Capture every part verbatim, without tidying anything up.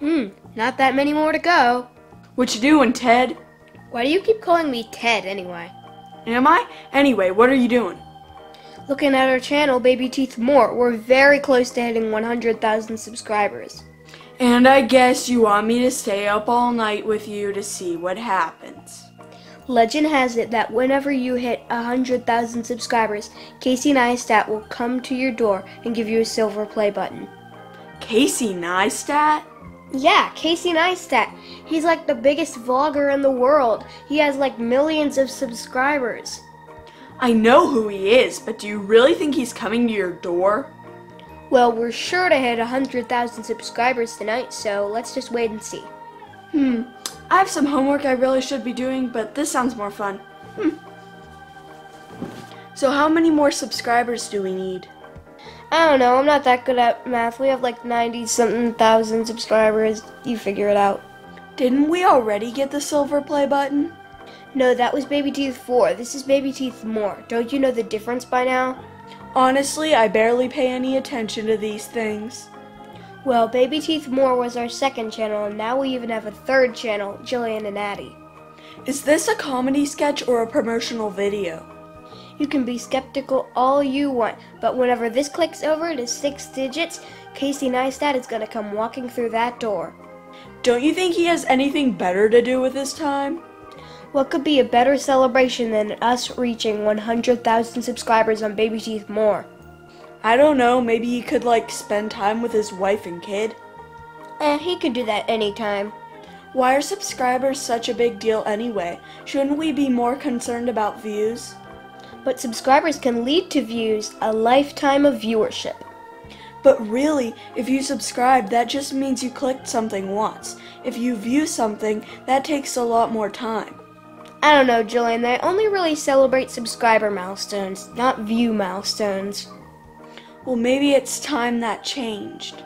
Hmm, not that many more to go. What you doing, Ted? Why do you keep calling me Ted, anyway? Am I? Anyway, what are you doing? Looking at our channel, Baby Teeth More. We're very close to hitting one hundred thousand subscribers. And I guess you want me to stay up all night with you to see what happens. Legend has it that whenever you hit one hundred thousand subscribers, Casey Neistat will come to your door and give you a silver play button. Casey Neistat? Yeah, Casey Neistat. He's like the biggest vlogger in the world. He has like millions of subscribers. I know who he is, but do you really think he's coming to your door? Well, we're sure to hit one hundred thousand subscribers tonight, so let's just wait and see. Hmm, I have some homework I really should be doing, but this sounds more fun. Hmm. So how many more subscribers do we need? I don't know, I'm not that good at math. We have like ninety something thousand subscribers. You figure it out. Didn't we already get the silver play button? No, that was Baby Teeth four. This is Baby Teeth More. Don't you know the difference by now? Honestly, I barely pay any attention to these things. Well, Baby Teeth More was our second channel, and now we even have a third channel, Jillian and Addie. Is this a comedy sketch or a promotional video? You can be skeptical all you want, but whenever this clicks over to six digits, Casey Neistat is going to come walking through that door. Don't you think he has anything better to do with his time? What could be a better celebration than us reaching one hundred thousand subscribers on Baby Teeth More? I don't know, maybe he could, like, spend time with his wife and kid? Eh, he could do that anytime. Why are subscribers such a big deal anyway? Shouldn't we be more concerned about views? But subscribers can lead to views, a lifetime of viewership. But really, if you subscribe, that just means you clicked something once. If you view something, that takes a lot more time. I don't know, Jillian, they only really celebrate subscriber milestones, not view milestones. Well, maybe it's time that changed.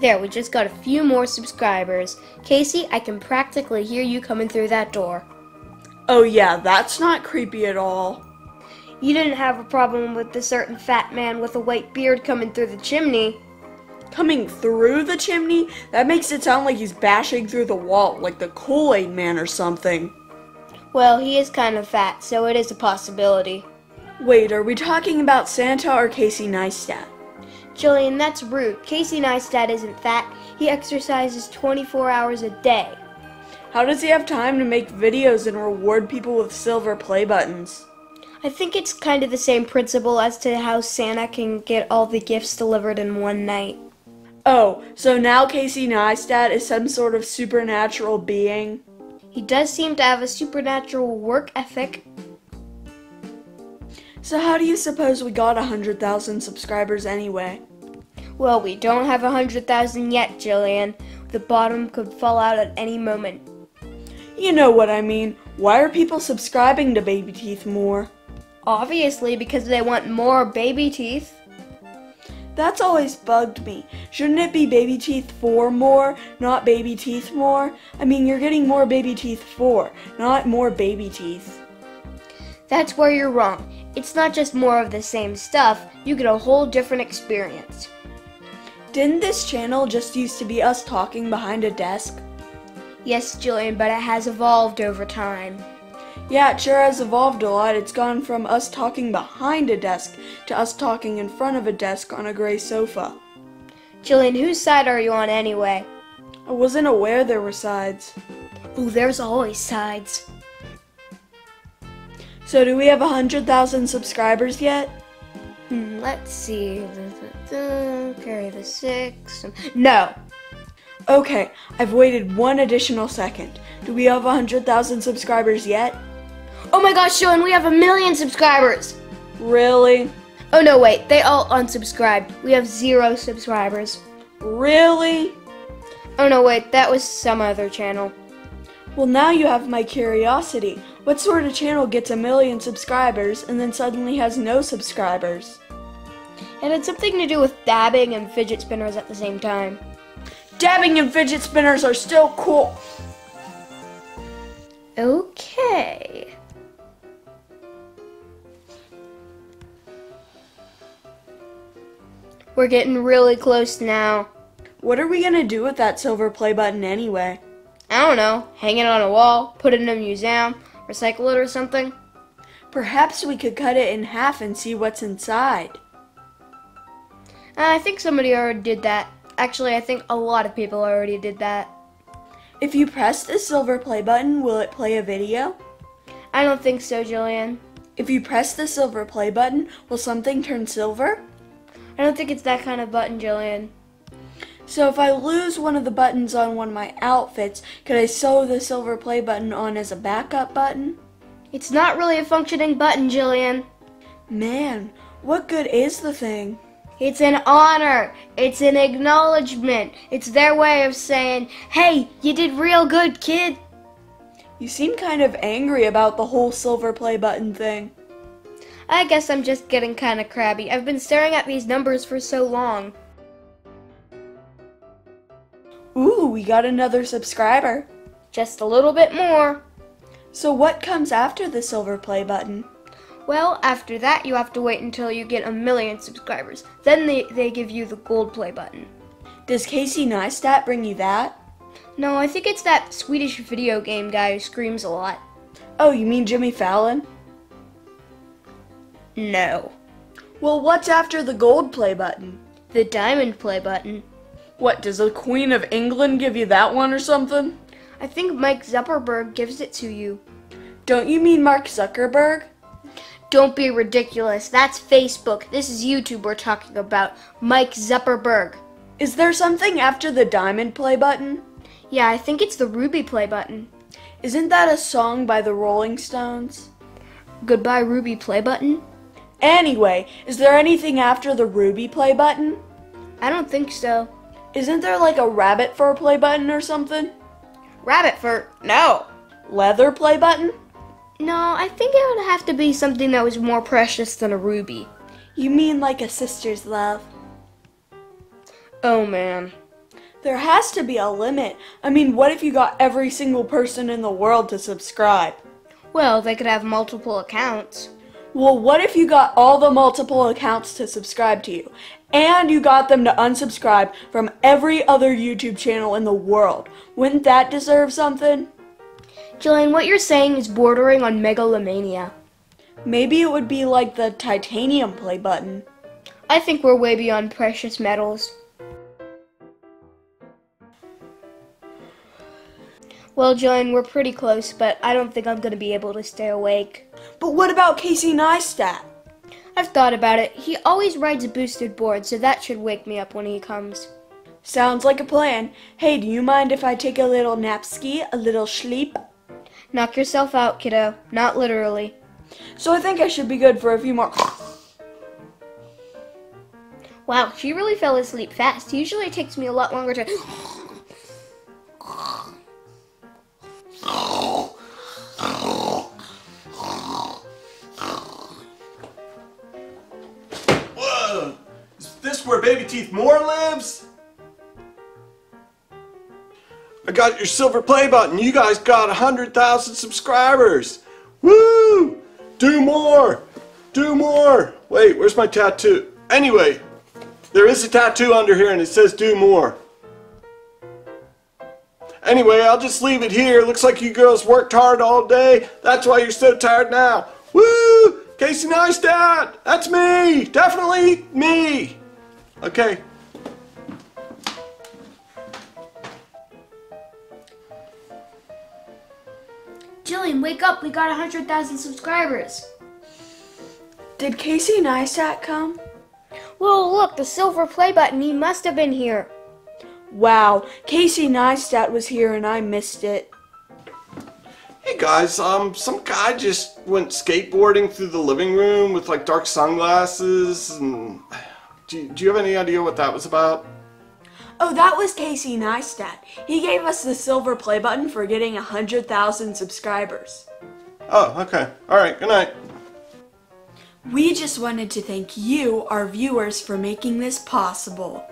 There, we just got a few more subscribers. Casey, I can practically hear you coming through that door. Oh yeah, that's not creepy at all. You didn't have a problem with the certain fat man with a white beard coming through the chimney. Coming through the chimney? That makes it sound like he's bashing through the wall, like the Kool-Aid man or something. Well, he is kind of fat, so it is a possibility. Wait, are we talking about Santa or Casey Neistat? Jillian, that's rude. Casey Neistat isn't fat. He exercises twenty-four hours a day. How does he have time to make videos and reward people with silver play buttons? I think it's kind of the same principle as to how Santa can get all the gifts delivered in one night. Oh, so now Casey Neistat is some sort of supernatural being? He does seem to have a supernatural work ethic. So how do you suppose we got one hundred thousand subscribers anyway? Well, we don't have one hundred thousand yet, Jillian. The bottom could fall out at any moment. You know what I mean. Why are people subscribing to Baby Teeth More? Obviously, because they want more baby teeth. That's always bugged me. Shouldn't it be Baby Teeth four more, not Baby Teeth More? I mean, you're getting more Baby Teeth four, not more baby teeth. That's where you're wrong. It's not just more of the same stuff, you get a whole different experience. Didn't this channel just used to be us talking behind a desk? Yes, Jillian, but it has evolved over time. Yeah, it sure has evolved a lot. It's gone from us talking behind a desk to us talking in front of a desk on a gray sofa. Jillian, whose side are you on anyway? I wasn't aware there were sides. Ooh, there's always sides. So do we have one hundred thousand subscribers yet? Hmm, let's see. Carry the six. No! Okay, I've waited one additional second. Do we have one hundred thousand subscribers yet? Oh my gosh, Jillian, we have a million subscribers! Really? Oh no, wait, they all unsubscribed. We have zero subscribers. Really? Oh no, wait, that was some other channel. Well, now you have my curiosity. What sort of channel gets a million subscribers and then suddenly has no subscribers? It had something to do with dabbing and fidget spinners at the same time. Dabbing and fidget spinners are still cool. Okay. We're getting really close now. What are we going to do with that silver play button anyway? I don't know. Hang it on a wall, put it in a museum, recycle it or something. Perhaps we could cut it in half and see what's inside. I think somebody already did that. Actually, I think a lot of people already did that. If you press the silver play button, will it play a video? I don't think so, Jillian. If you press the silver play button, will something turn silver? I don't think it's that kind of button, Jillian. So if I lose one of the buttons on one of my outfits, could I sew the silver play button on as a backup button? It's not really a functioning button, Jillian. Man, what good is the thing? It's an honor. It's an acknowledgement. It's their way of saying, hey, you did real good, kid. You seem kind of angry about the whole silver play button thing. I guess I'm just getting kind of crabby. I've been staring at these numbers for so long. Ooh, we got another subscriber. Just a little bit more. So what comes after the silver play button? Well, after that, you have to wait until you get a million subscribers. Then they, they give you the gold play button. Does Casey Neistat bring you that? No, I think it's that Swedish video game guy who screams a lot. Oh, you mean Jimmy Fallon? No. Well, what's after the gold play button? The diamond play button. What, does the Queen of England give you that one or something? I think Mike Zuckerberg gives it to you. Don't you mean Mark Zuckerberg? Don't be ridiculous. That's Facebook. This is YouTube we're talking about. Mike Zuckerberg. Is there something after the diamond play button? Yeah, I think it's the ruby play button. Isn't that a song by the Rolling Stones? Goodbye, ruby play button? Anyway, is there anything after the ruby play button? I don't think so. Isn't there like a rabbit fur play button or something? Rabbit fur? No. Leather play button? No, I think it would have to be something that was more precious than a ruby. You mean like a sister's love? Oh, man. There has to be a limit. I mean, what if you got every single person in the world to subscribe? Well, they could have multiple accounts. Well, what if you got all the multiple accounts to subscribe to you, and you got them to unsubscribe from every other YouTube channel in the world? Wouldn't that deserve something? Jillian, what you're saying is bordering on megalomania. Maybe it would be like the titanium play button. I think we're way beyond precious metals. Well, Jillian, we're pretty close, but I don't think I'm going to be able to stay awake. But what about Casey Neistat? I've thought about it. He always rides a boosted board, so that should wake me up when he comes. Sounds like a plan. Hey, do you mind if I take a little napski, a little sleep? Knock yourself out, kiddo. Not literally. So I think I should be good for a few more... Wow, she really fell asleep fast. Usually it takes me a lot longer to... Whoa! Is this where Baby Teeth More lives? I got your silver play button. You guys got one hundred thousand subscribers. Woo! Do more! Do more! Wait, where's my tattoo? Anyway, there is a tattoo under here and it says do more. Anyway, I'll just leave it here. Looks like you girls worked hard all day. That's why you're so tired now. Woo! Casey Neistat! That's me! Definitely me! Okay. Jillian, wake up. We got one hundred thousand subscribers. Did Casey Neistat come? Whoa, look, the silver play button. He must have been here. Wow, Casey Neistat was here and I missed it. Hey guys, um, some guy just went skateboarding through the living room with like dark sunglasses and... Do, do you have any idea what that was about? Oh, that was Casey Neistat. He gave us the silver play button for getting one hundred thousand subscribers. Oh, okay. Alright, good night. We just wanted to thank you, our viewers, for making this possible.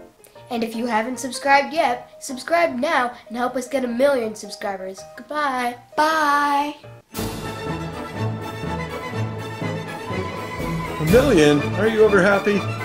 And if you haven't subscribed yet, subscribe now and help us get a million subscribers. Goodbye. Bye. A million? Are you ever happy?